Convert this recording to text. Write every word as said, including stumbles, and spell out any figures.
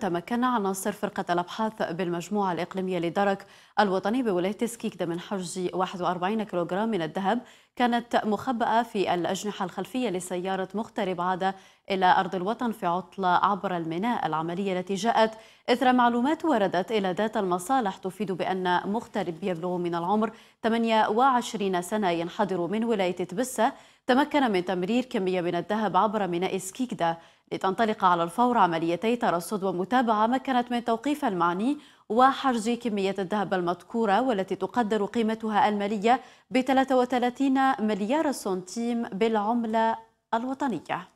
تمكن عناصر فرقة الأبحاث بالمجموعة الإقليمية للدرك الوطني بولاية سكيكدة من حجز واحد وأربعين كيلوغرام من الذهب كانت مخبأة في الأجنحة الخلفية لسيارة مغترب عاد إلى أرض الوطن في عطلة عبر الميناء. العملية التي جاءت إثر معلومات وردت إلى داتا المصالح تفيد بأن مغترب يبلغ من العمر ثمانية وعشرين سنة ينحدر من ولاية تبسة تمكن من تمرير كمية من الذهب عبر ميناء سكيكدة لتنطلق على الفور عمليتي ترصد ومتابعة مكنت من توقيف المعني وحجز كمية الذهب المذكورة والتي تقدر قيمتها المالية ب ثلاثة وثلاثين مليار سنتيم بالعملة الوطنية.